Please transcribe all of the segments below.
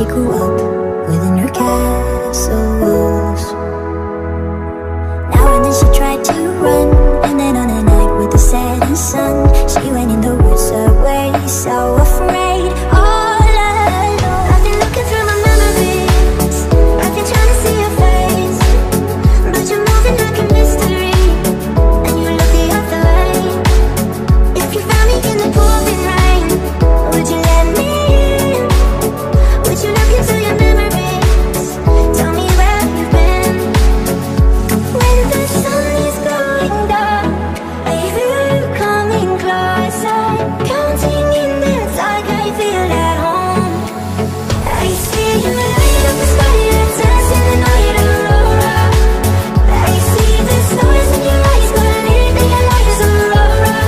she grew up within her castle walls. Now and then she tried to run, and then on a night with the setting sun, she went in the woods away, so afraid, all alone. I've been looking through my memories, I've been trying to see your face, but you're moving like a mystery, and you look the other way. If you found me in the pouring rain, would you let me in? Would you look into your memories? Tell me where you've been. When the sun is going down, I hear you coming closer, counting in minutes like I feel at home. I see you light up the sky and dance in the night aurora. I see the stars in your eyes, gonna live their lives aurora.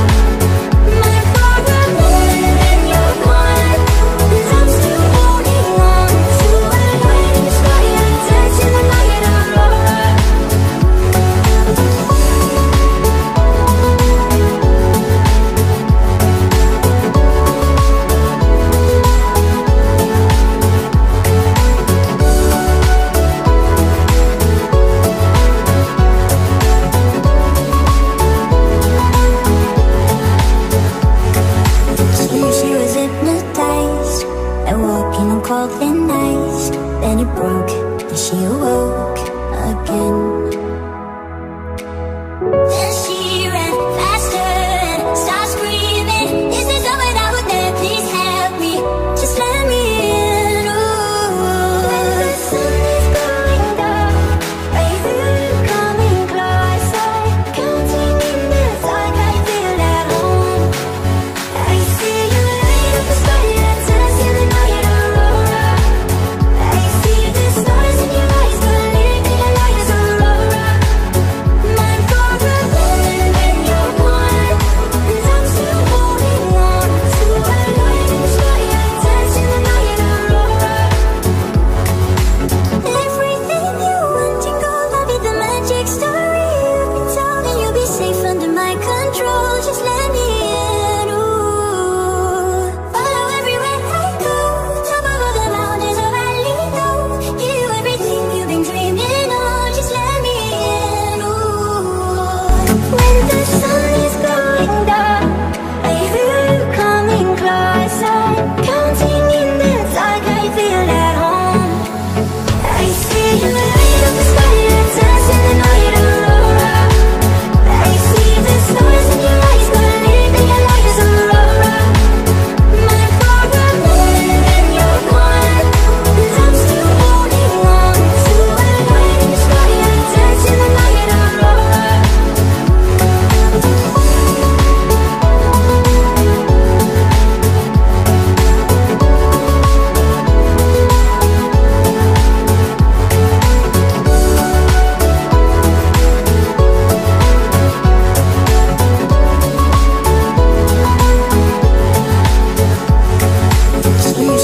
My for a moment and you're gone, 'cause I'm still holding on to a light in the sky and dance in the night aurora.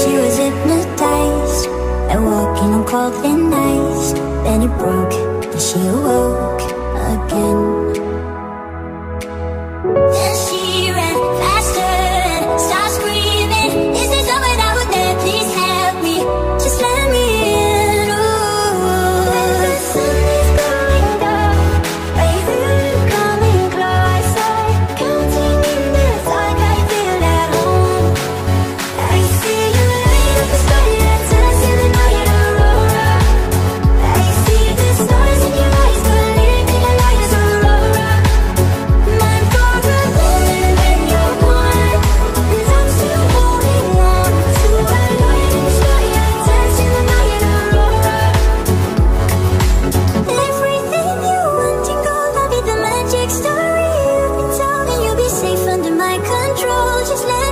She was hypnotized by walking on cold thin ice. Then it broke and she awoke again. Then she ran faster and started screaming, "Is this over that would never? Please help me, just let me in." Ooh. When the sun is going down, I feel you coming closer, counting in minutes like I feel at home. I see you light up the sky and dance in the night aurora. I see the stars in your eyes, believe in your light aurora. Mine for a moment and you're gone, 'cause I'm still holding on to a light in the sky and dance in the night aurora. Everything you want and gold, I'll be the magic story I've been telling. You'll be safe under my control, just let me in. Ooh. Follow everywhere I go, top of all the mountains of valley low. Give you everything you've been dreaming of, just let me in. Ooh. When the sun is going down, I hear you coming closer, counting in minutes like I feel at home. I see you light up the sky and dance in the night aurora. I see the stars in your eyes, believe in your light aurora. Mine for a moment and you're gone, 'cause I'm still holding on to a light in the sky and dance in the night aurora. She was hypnotized by walking on cold thin ice. Then it broke and she awoke again. Then she ran faster and started screaming, "Is this over that would never? Please help me, just let me in." Ooh. When the sun is going down, I feel you coming closer, counting in minutes like I feel at home. I see you light up the sky and dance in the night aurora. I see the stars in your eyes, believe in your light aurora. Mine for a moment and you're gone, 'cause I'm still holding on to a light in the sky and dance in the night aurora. Everything you want and gold, I'll be the magic story I've been telling. You'll be safe under my control, just let